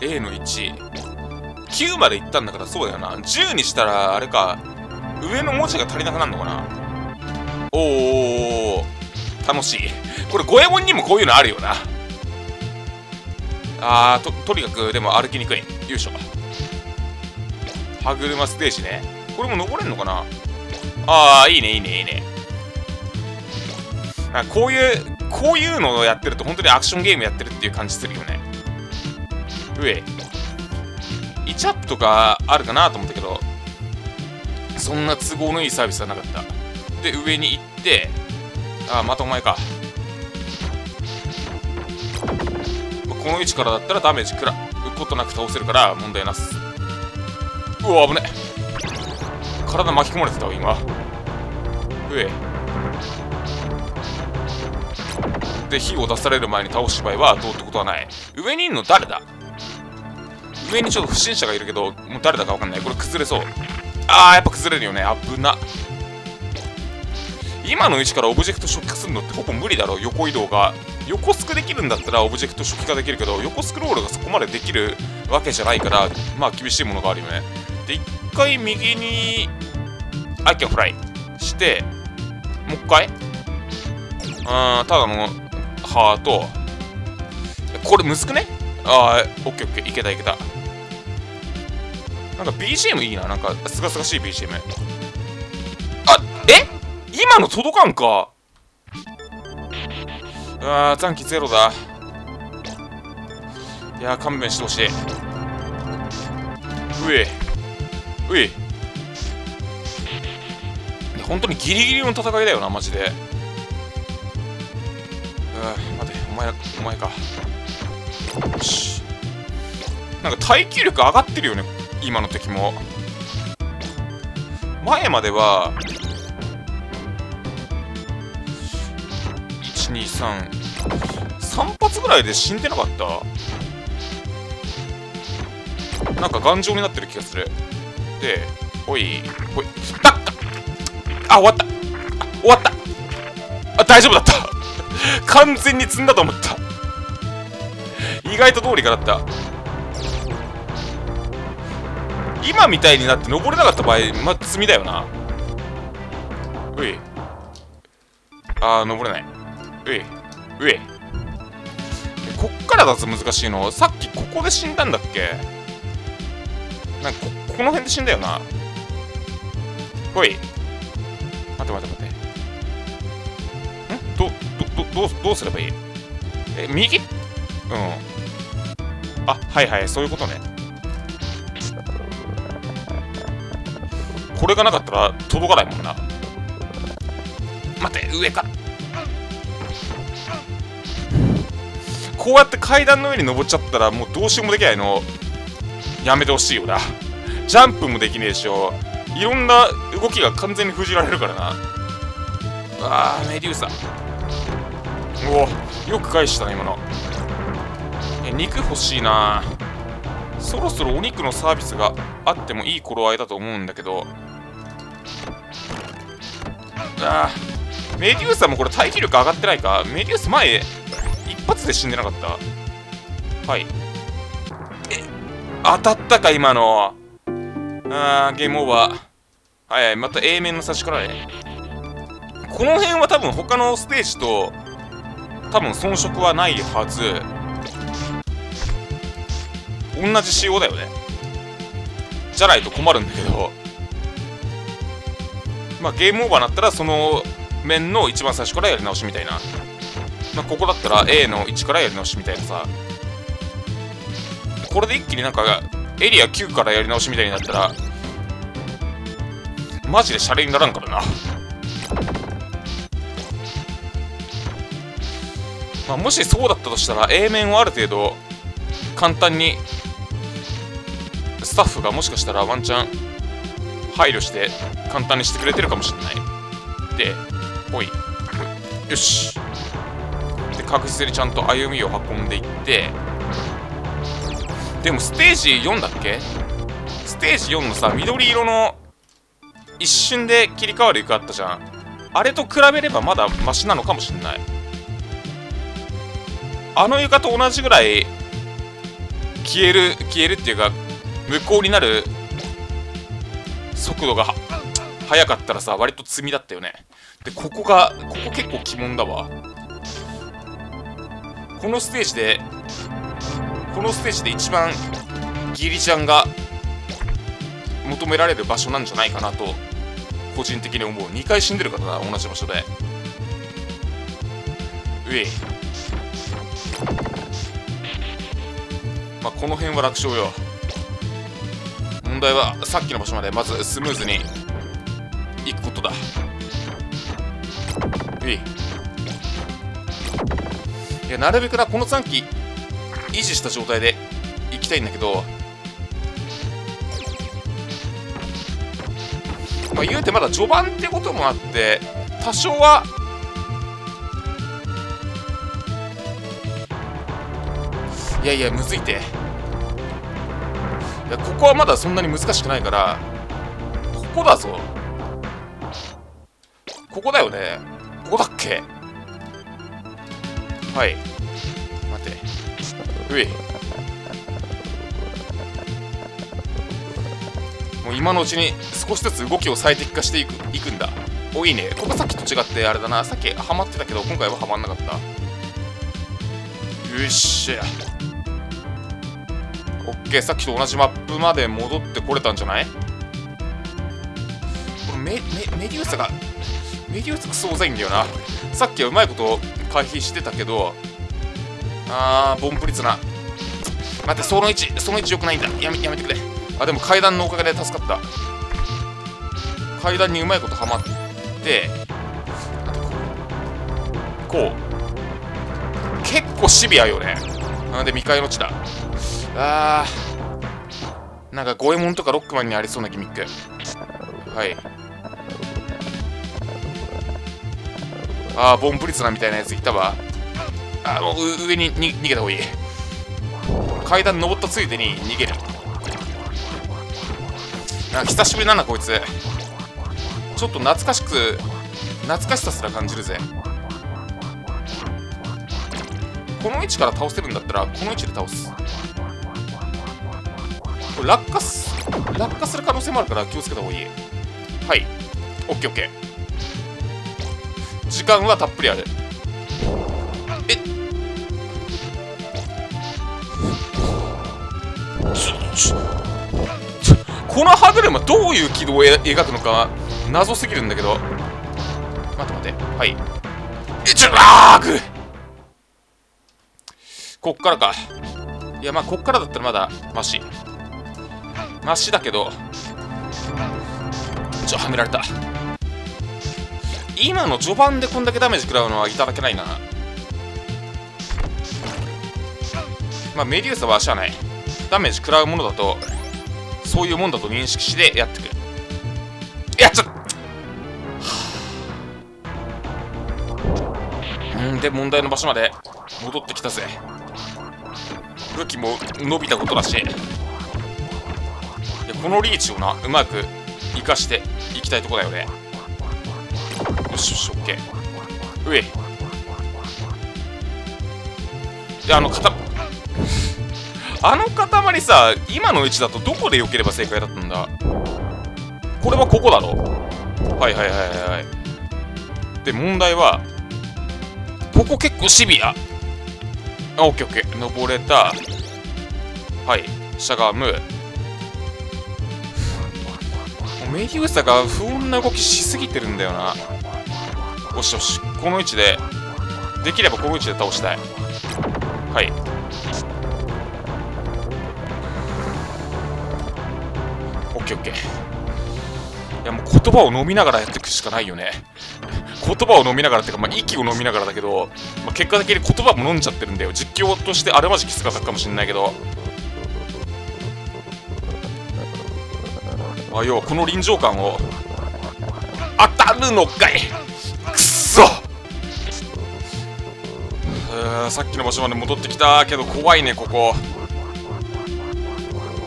0の1。9までいったんだからそうだよな。10にしたら、あれか。上の文字が足りなくなるのかな。おー。楽しい。これ、五右衛門にもこういうのあるよな。とにかく、でも歩きにくい。よいしょ。歯車ステージね。これも登れんのかな。いいね、いいね、いいね。なんかこういうのをやってると、本当にアクションゲームやってるっていう感じするよね。上。1アップとかあるかなと思ったけど、そんな都合のいいサービスはなかった。で、上に行って、またお前か。この位置からだったらダメージ食らうことなく倒せるから問題なす。うわ、危ね。体巻き込まれてたわ、今。上。で、火を出される前に倒す場合はどうってことはない。上にいるの誰だ？上にちょっと不審者がいるけど、もう誰だかわかんない。これ崩れそう。やっぱ崩れるよね。危な。今の位置からオブジェクト初期化するのってほぼ無理だろう。横移動が横スクできるんだったらオブジェクト初期化できるけど、横スクロールがそこまでできるわけじゃないから、まあ厳しいものがあるよね。で、一回右にアイキャンフライしてもう一回ただのハート。これむずくね？オッケーオッケー、いけたいけた。なんか BGM いいな。なんかすがすがしい BGM。今の届かんか。残機ゼロだ。いや、勘弁してほしい。うえ本当にギリギリの戦いだよな、マジで。待て、お前か。よし。なんか耐久力上がってるよね、今の敵も。前までは3発ぐらいで死んでなかった。なんか頑丈になってる気がする。で、おいだっ終わった。大丈夫だった完全に積んだと思った。意外と通りかだった。今みたいになって登れなかった場合、積みだよな。登れない。うえこっからだと難しいの。さっきここで死んだんだっけ。なんかこの辺で死んだよな。ほい。待て。どうすればいい？右？はい、そういうことね。これがなかったら届かないもんな。待て、上か。こうやって階段の上に登っちゃったらもうどうしようもできないの。やめてほしいよな。ジャンプもできねえしよ。いろんな動きが完全に封じられるからな。メデューサ。よく返したな、今の。肉欲しいな。そろそろお肉のサービスがあってもいい頃合いだと思うんだけど。メデューサもこれ耐久力上がってないか。メデューサ前へ。一発で死んでなかった。はい。当たったか今の。ゲームオーバー。はい、また A 面の差しからね。この辺は多分他のステージと多分遜色はないはず。同じ仕様だよね。じゃないと困るんだけど、まあゲームオーバーになったらその面の一番最初からやり直しみたいな。ここだったら A の1からやり直しみたいなさ。これで一気になんかエリア9からやり直しみたいになったらマジでシャレにならんからな。もしそうだったとしたら A 面をある程度簡単にスタッフがもしかしたらワンチャン配慮して簡単にしてくれてるかもしれない。で、よし。確実にちゃんと歩みを運んでいって。でもステージ4だっけ。ステージ4のさ、緑色の一瞬で切り替わる床あったじゃん。あれと比べればまだマシなのかもしんない。あの床と同じぐらい消えるっていうか無効になる速度が速かったらさ、割と積みだったよね。でここ結構鬼門だわ。このステージで一番ギリちゃんが求められる場所なんじゃないかなと個人的に思う。2回死んでるからな、同じ場所で。うえ、まあこの辺は楽勝よ。問題はさっきの場所までまずスムーズに行くことだ。うえ、いやなるべくなこの3機維持した状態で行きたいんだけど、まあ言うてまだ序盤ってこともあって多少はむずいて。いやここはまだそんなに難しくないから、ここだぞ。ここだよね。ここだっけ。はい、待て。うい、もう今のうちに少しずつ動きを最適化していくんだ。お、いいね。ここさっきと違ってあれだな、さっきハマってたけど今回はハマんなかった。よっしゃ、オッケー。さっきと同じマップまで戻ってこれたんじゃない。これメデューサがクソうざいんだよな。さっきはうまいこと回避してたけど、ボンプリツな。待って、その位置よくないんだ。やめてくれ。あ、でも階段のおかげで助かった。階段にうまいことはまって、こう結構シビアよね。なんで未開の地だ。あー、なんかゴエモンとかロックマンにありそうなギミック。はい、あーボンプリツなみたいなやついたわ。あ、もう上に逃げた方がいい。階段登ったついでに逃げる。あ、久しぶりなんだこいつ。ちょっと懐かしさすら感じるぜ。この位置から倒せるんだったらこの位置で倒す。これ落下する可能性もあるから気をつけた方がいい。はい、 OKOK。 時間はたっぷりある。この歯車どういう軌道を描くのか謎すぎるんだけど。待て。はい。こっからか。いやまあこっからだったらまだマシだけど。はめられた。今の序盤でこんだけダメージ食らうのはいただけないな。まあメデューサはしゃあない。ダメージ食らうものだと、そういうもんだと認識してやってくる。やっちゃった。で問題の場所まで戻ってきたぜ。武器も伸びたことだし、このリーチをなうまく生かしていきたいとこだよね。よしよし、オッケー。うえ、であの塊さ、今の位置だとどこで避ければ正解だったんだ。これはここだろ。はい。で問題はここ結構シビア。あ、オッケーオッケー、登れた。はい、しゃがむ。メデューサが不穏な動きしすぎてるんだよな。よしよし、この位置でできればこの位置で倒したい。はい、OK。 いやもう言葉を飲みながらやっていくしかないよね。言葉を飲みながらっていうか、まあ、息を飲みながらだけど、まあ、結果的に言葉も飲んじゃってるんだよ。実況としてあるまじき姿かもしれないけど、まあ要はこの臨場感を当たるのかい。くっそ、さっきの場所まで戻ってきたけど怖いね。ここ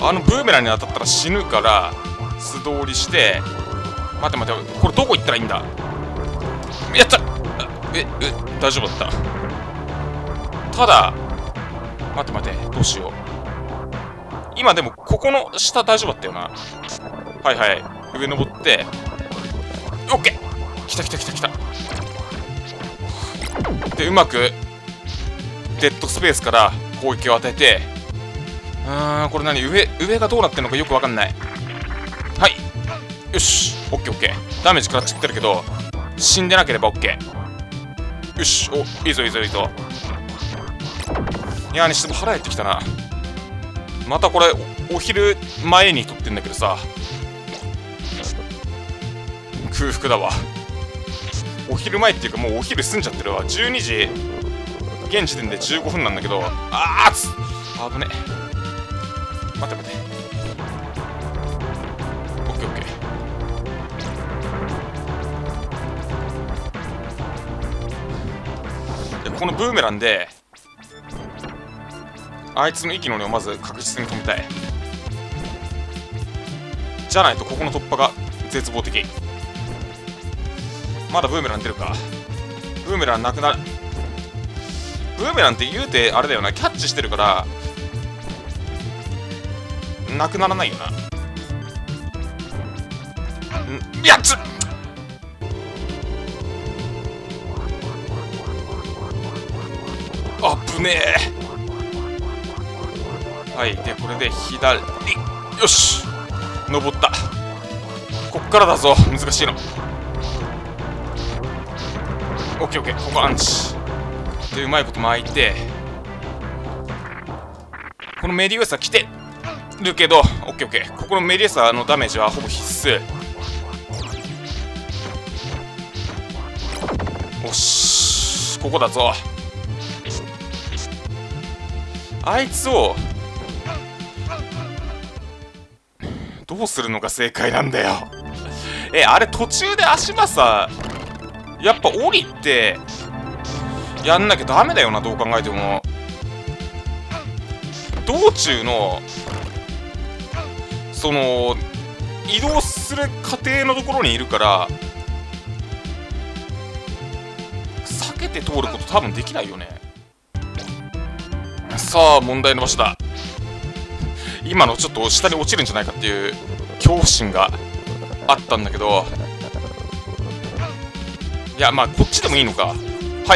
あのブーメランに当たったら死ぬから素通りして。待て、これどこ行ったらいいんだ。やった。大丈夫だった。ただ待て、どうしよう。今でもここの下大丈夫だったよな。はいはい、上登って OK、 来た来た来た来た。でうまくデッドスペースから攻撃を与えて、うーん、これ何、上がどうなってるのかよくわかんない。はい、よし OKOK、 ダメージ食らっちゃってるけど死んでなければ OK。 よし、おいいぞいいぞいいぞ。いやーにしても腹減ってきたな。またこれ お昼前に撮ってんだけどさ、空腹だわ。お昼前っていうかもうお昼済んじゃってるわ。12時現時点で15分なんだけど、あー危ね。待て待て、 OKOK。 でこのブーメランであいつの息の根をまず確実に止めたい。じゃないとここの突破が絶望的。まだブーメラン出るか。ブーメランなくなる。ブーメランって言うてあれだよな、キャッチしてるからなくならないよな。んやっつ、あぶねえ。はい、でこれで左、よし登った。こっからだぞ難しいの。 OKOK、 ここアンチでうまいこと巻いて、このメディウサ来てるけど OKOK、 ここのメディウサのダメージはほぼ必須。おし、ここだぞ。あいつをどうするのが正解なんだよ。あれ途中で足場さやっぱ降りてやんなきゃダメだよな、どう考えても。道中のその移動する過程のところにいるから避けて通ること多分できないよね。さあ問題の場所だ。今のちょっと下に落ちるんじゃないかっていう恐怖心があったんだけど、いやまあこっちでもいいのか。はい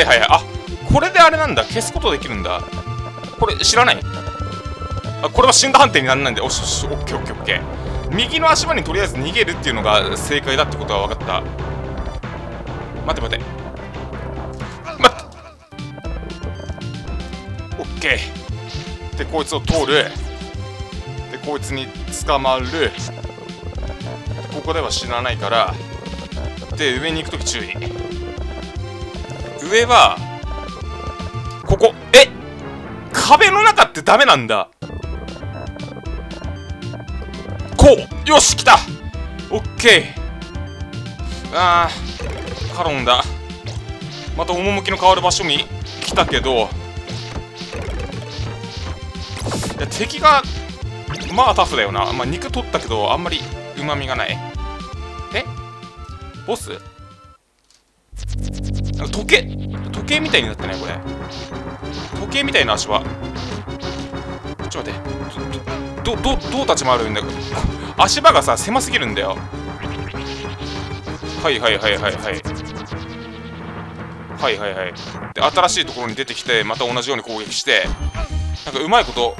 はいはい、あこれであれなんだ、消すことできるんだ。これ知らない。あこれは死んだ判定にならないんで、おしおし、オッケーオッケーオッケー。右の足場にとりあえず逃げるっていうのが正解だってことは分かった。待て待て待って、オッケー。でこいつを通る、こいつに捕まる。ここでは死なないから。で上に行くとき注意。上はここ、え壁の中ってダメなんだ。こう、よし来た OK。 あーカロンだ。また趣の変わる場所に来たけど、いや敵がまあタフだよな。まあ、肉取ったけどあんまりうまみがない。えボス時計みたいになってないこれ。時計みたいな足はちょっと待って、どう立ち回るんだ。足場がさ狭すぎるんだよ。はいはいはいはいはいはいはいはい。で新しいところに出てきてまた同じように攻撃して、なんかうまいこと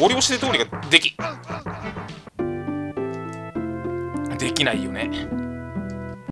ゴリ押しで通りができないよね。